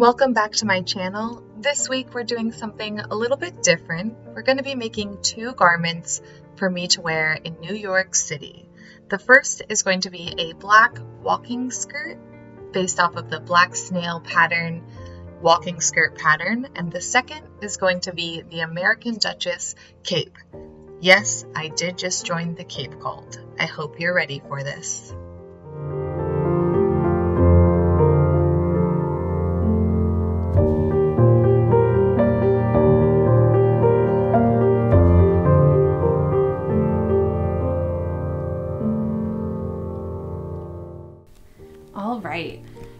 Welcome back to my channel. This week we're doing something a little bit different. We're going to be making two garments for me to wear in New York City. The first is going to be a black walking skirt based off of the Black Snail Pattern walking skirt pattern, and the second is going to be the American Duchess cape. Yes, I did just join the cape cult. I hope you're ready for this.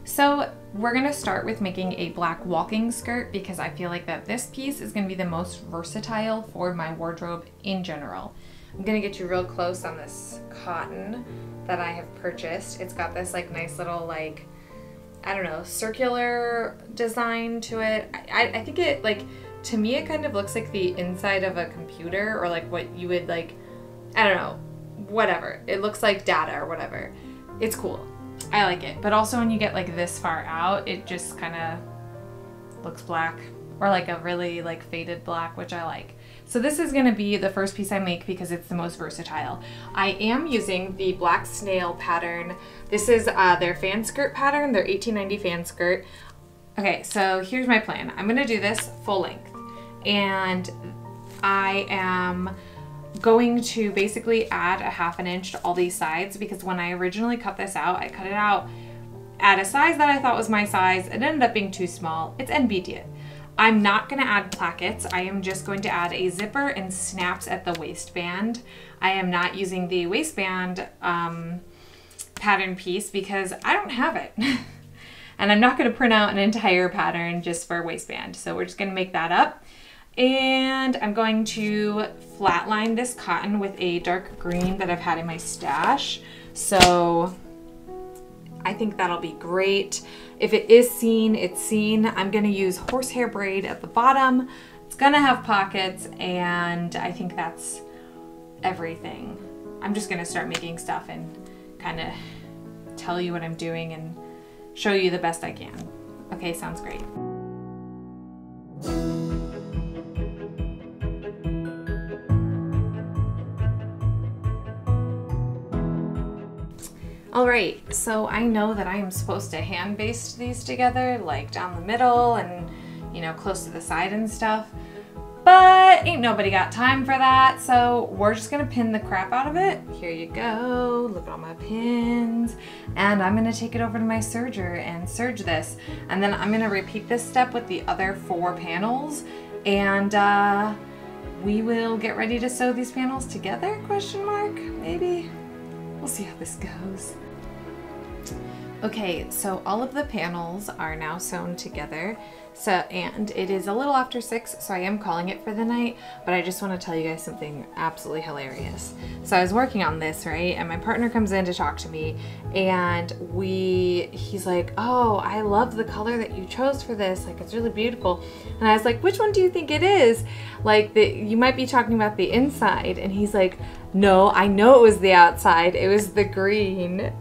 So we're gonna start with making a black walking skirt because I feel like that this piece is gonna be the most versatile for my wardrobe in general. I'm gonna get you real close on this cotton that I have purchased. It's got this like nice little like, I don't know, circular design to it. I think it like, to me it kind of looks like the inside of a computer or like what you would like, I don't know, whatever. It looks like data or whatever. It's cool. I like it, but also when you get like this far out, it just kind of looks black or like a really like faded black, which I like. So this is going to be the first piece I make because it's the most versatile. I am using the Black Snail pattern. This is their fan skirt pattern, their 1890 fan skirt. Okay, so here's my plan. I'm going to do this full length, and I am going to basically add a half an inch to all these sides because when I originally cut this out, I cut it out at a size that I thought was my size. It ended up being too small. It's NBD. I'm not going to add plackets. I am just going to add a zipper and snaps at the waistband. I am not using the waistband pattern piece because I don't have it. And I'm not going to print out an entire pattern just for waistband. So we're just going to make that up. And I'm going to flatline this cotton with a dark green that I've had in my stash. So I think that'll be great. If it is seen, it's seen. I'm gonna use horsehair braid at the bottom. It's gonna have pockets, and I think that's everything. I'm just gonna start making stuff and kind of tell you what I'm doing and show you the best I can. Okay, sounds great. All right, so I know that I am supposed to hand baste these together, like down the middle and, you know, close to the side and stuff, but ain't nobody got time for that. So we're just gonna pin the crap out of it. Here you go, look at all my pins. And I'm gonna take it over to my serger and serge this. And then I'm gonna repeat this step with the other four panels, and we will get ready to sew these panels together, question mark, maybe? We'll see how this goes. Okay, so all of the panels are now sewn together. So, and it is a little after 6, so I am calling it for the night, but I just want to tell you guys something absolutely hilarious. So I was working on this, right? And my partner comes in to talk to me, and he's like, oh, I love the color that you chose for this. Like, it's really beautiful. And I was like, which one do you think it is? Like, you might be talking about the inside. And he's like, no, I know it was the outside. It was the green.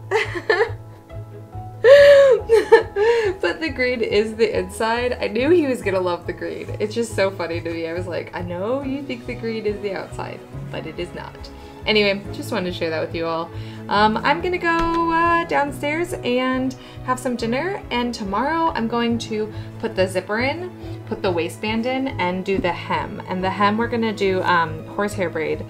But the green is the inside. I knew he was gonna love the green. It's just so funny to me. I was like, I know you think the green is the outside, but it is not. Anyway, just wanted to share that with you all. I'm gonna go downstairs and have some dinner, and tomorrow I'm going to put the zipper in, put the waistband in, and do the hem. And the hem we're gonna do horsehair braid.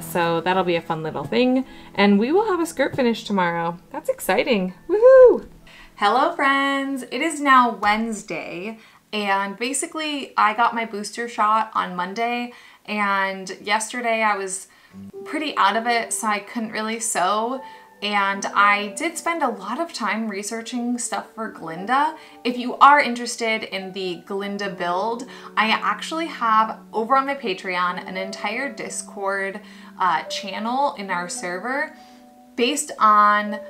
So that'll be a fun little thing, and we will have a skirt finish tomorrow. That's exciting. Woohoo! Hello friends! It is now Wednesday, and basically I got my booster shot on Monday, and yesterday I was pretty out of it, so I couldn't really sew. And I did spend a lot of time researching stuff for Glinda. If you are interested in the Glinda build, I actually have over on my Patreon an entire Discord channel in our server based on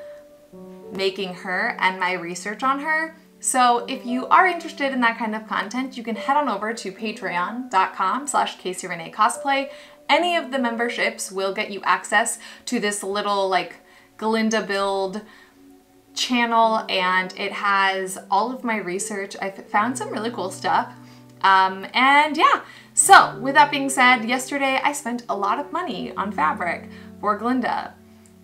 making her and my research on her. So if you are interested in that kind of content, you can head on over to patreon.com/CaseyReneeCosplay. Any of the memberships will get you access to this little like Glinda build channel, and it has all of my research. I found some really cool stuff. And yeah, so with that being said, yesterday I spent a lot of money on fabric for Glinda,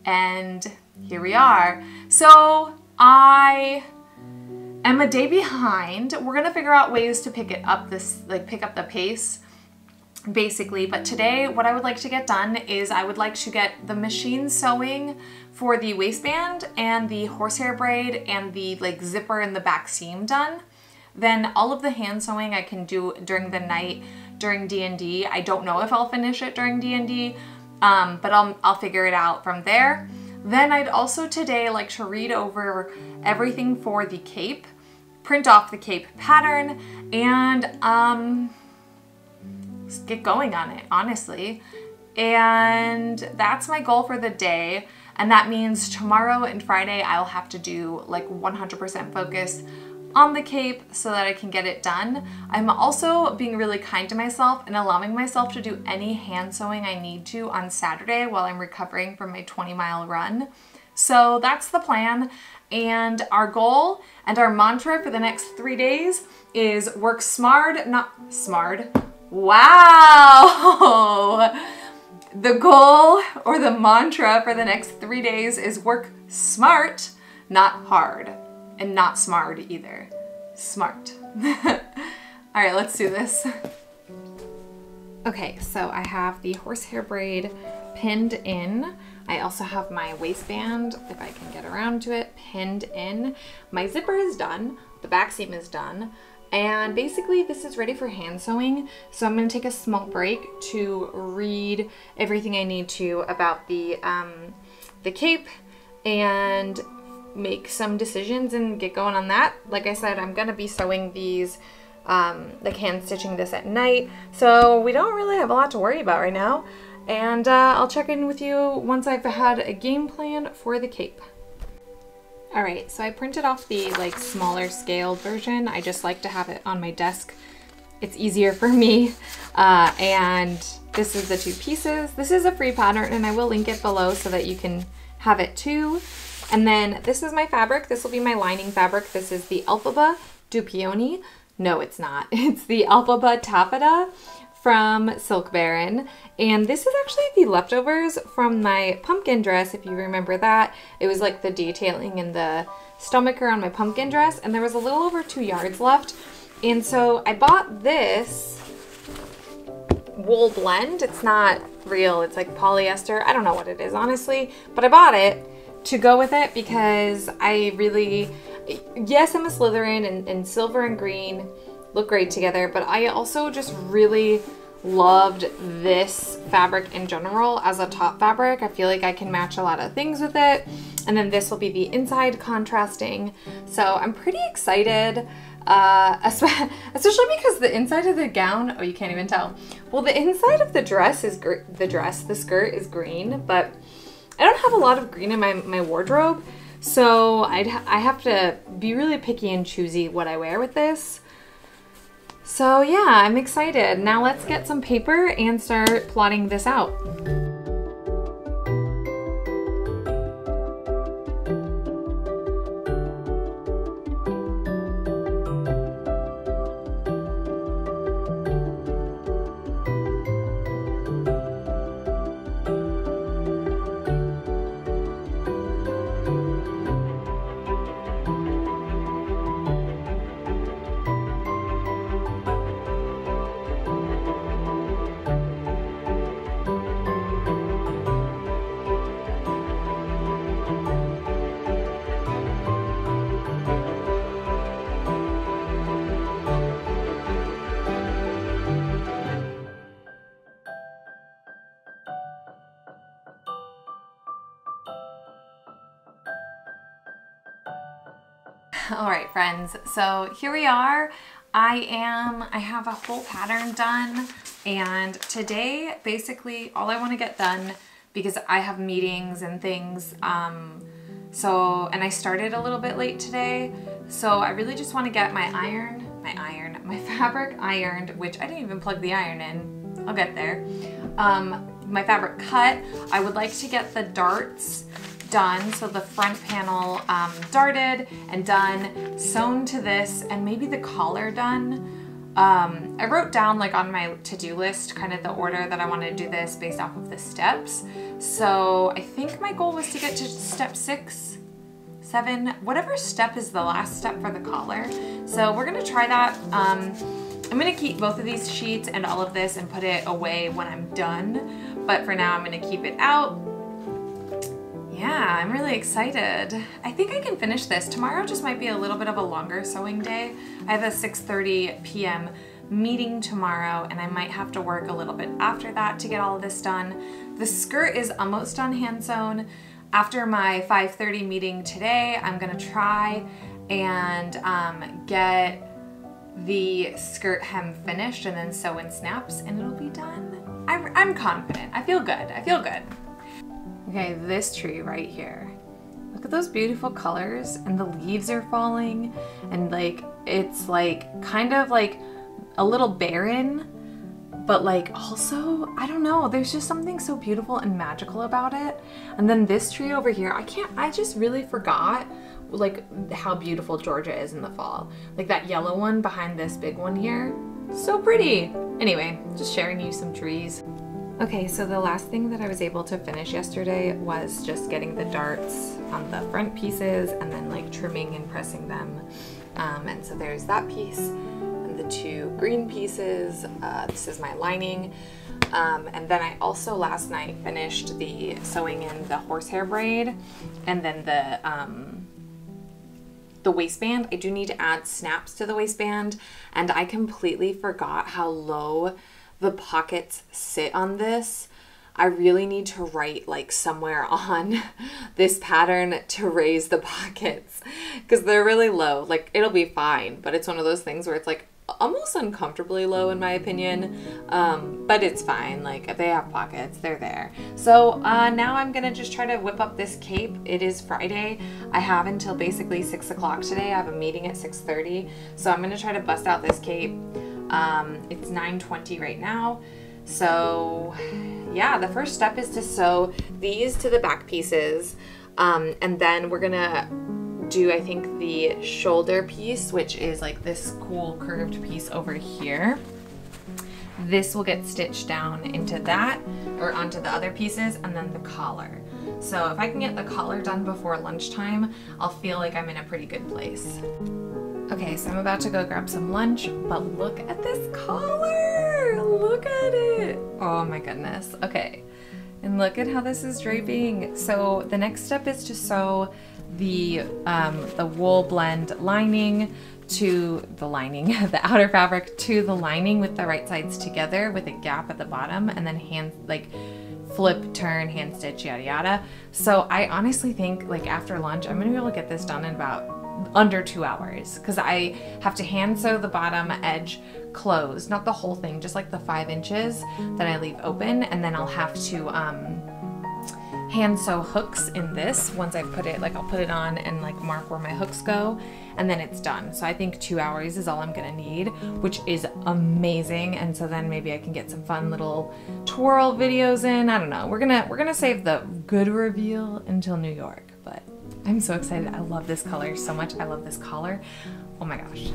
and here we are. So I am a day behind. We're gonna figure out ways to pick it up, pick up the pace basically. But today what I would like to get done is I would like to get the machine sewing for the waistband and the horsehair braid and the zipper and the back seam done. Then all of the hand sewing I can do during the night during D&D. I don't know if I'll finish it during D&D, but I'll figure it out from there. Then I'd also today like to read over everything for the cape, print off the cape pattern, and get going on it, honestly. And that's my goal for the day. And that means tomorrow and Friday I'll have to do like 100% focus on the cape so that I can get it done. I'm also being really kind to myself and allowing myself to do any hand sewing I need to on Saturday while I'm recovering from my 20-mile run. So that's the plan, and our goal and our mantra for the next 3 days is work smart, not smart. Wow! The goal or the mantra for the next 3 days is work smart, not hard. And not smart either. Smart. All right, let's do this. Okay, so I have the horsehair braid pinned in. I also have my waistband, if I can get around to it, pinned in. My zipper is done, the back seam is done, and basically this is ready for hand sewing. So I'm gonna take a small break to read everything I need to about the cape and make some decisions and get going on that. Like I said, I'm gonna be sewing these, like hand stitching this at night, so we don't really have a lot to worry about right now. And I'll check in with you once I've had a game plan for the cape. All right, so I printed off the smaller scale version. I just like to have it on my desk. It's easier for me. And this is the two pieces. This is a free pattern, and I will link it below so that you can have it too. And then this is my fabric. This will be my lining fabric. This is the Elphaba Dupioni. No, it's not. It's the Elphaba Taffeta from Silk Baron. And this is actually the leftovers from my pumpkin dress, if you remember that. It was like the detailing and the stomacher on my pumpkin dress, and there was a little over 2 yards left. And so I bought this wool blend. It's not real, it's like polyester. I don't know what it is, honestly, but I bought it to go with it because I really, yes, I'm a Slytherin, and silver and green look great together, but I also just really loved this fabric in general as a top fabric. I feel like I can match a lot of things with it. And then this will be the inside contrasting. So I'm pretty excited, especially because the inside of the gown, oh, you can't even tell. Well, the inside of the dress is, the skirt is green, but I don't have a lot of green in my wardrobe, so I have to be really picky and choosy what I wear with this. So yeah, I'm excited. Now let's get some paper and start plotting this out. All right, friends, so here we are. I have a whole pattern done, and today basically all I want to get done, because I have meetings and things, and I started a little bit late today, so I really just want to get my fabric ironed, which I didn't even plug the iron in. I'll get there. My fabric cut. I would like to get the darts done, so the front panel darted and done, sewn to this, and maybe the collar done. I wrote down, like, on my to-do list kind of the order that I wanted to do this based off of the steps. So I think my goal was to get to step 6, 7, whatever step is the last step for the collar. So we're gonna try that. I'm gonna keep both of these sheets and all of this and put it away when I'm done. But for now, I'm gonna keep it out. Yeah, I'm really excited. I think I can finish this. Tomorrow just might be a little bit of a longer sewing day. I have a 6:30 p.m. meeting tomorrow, and I might have to work a little bit after that to get all of this done. The skirt is almost done hand sewn. After my 5:30 meeting today, I'm gonna try and get the skirt hem finished and then sew in snaps, and it'll be done. I'm confident. I feel good. I feel good. Okay, this tree right here. Look at those beautiful colors, and the leaves are falling, and like it's like kind of like a little barren, but like also, I don't know, there's just something so beautiful and magical about it. And then this tree over here, I just really forgot like how beautiful Georgia is in the fall. Like that yellow one behind this big one here, so pretty. Anyway, just sharing you some trees. Okay, so the last thing that I was able to finish yesterday was just getting the darts on the front pieces and then like trimming and pressing them. And so there's that piece and the two green pieces. This is my lining. And then I also last night finished the sewing in the horsehair braid and then the waistband. I do need to add snaps to the waistband, and I completely forgot how low the pockets sit on this. I really need to write like somewhere on this pattern to raise the pockets because they're really low. Like it'll be fine, but it's one of those things where it's like almost uncomfortably low in my opinion, but it's fine. Like they have pockets, they're there. So now I'm gonna just try to whip up this cape. It is Friday. I have until basically 6 o'clock today. I have a meeting at 6:30. So I'm gonna try to bust out this cape. It's 9:20 right now. So yeah, the first step is to sew these to the back pieces. And then we're gonna do, I think, the shoulder piece, which is like this cool curved piece over here. This will get stitched down into that or onto the other pieces, and then the collar. So if I can get the collar done before lunchtime, I'll feel like I'm in a pretty good place. Okay, so I'm about to go grab some lunch, but look at this collar! Look at it! Oh my goodness, okay. And look at how this is draping. So the next step is to sew the wool blend lining to the lining, the outer fabric to the lining with the right sides together with a gap at the bottom, and then hand, like, flip, turn, hand stitch, yada yada. So I honestly think, like, after lunch, I'm gonna be able to get this done in about under 2 hours, because I have to hand sew the bottom edge closed, not the whole thing, just like the 5 inches that I leave open, and then I'll have to hand sew hooks in this once I put it, like, I'll put it on and like mark where my hooks go, and then it's done. So I think 2 hours is all I'm gonna need, which is amazing. And so then maybe I can get some fun little twirl videos in. I don't know, we're gonna save the good reveal until New York, but I'm so excited. I love this color so much. I love this collar. Oh my gosh.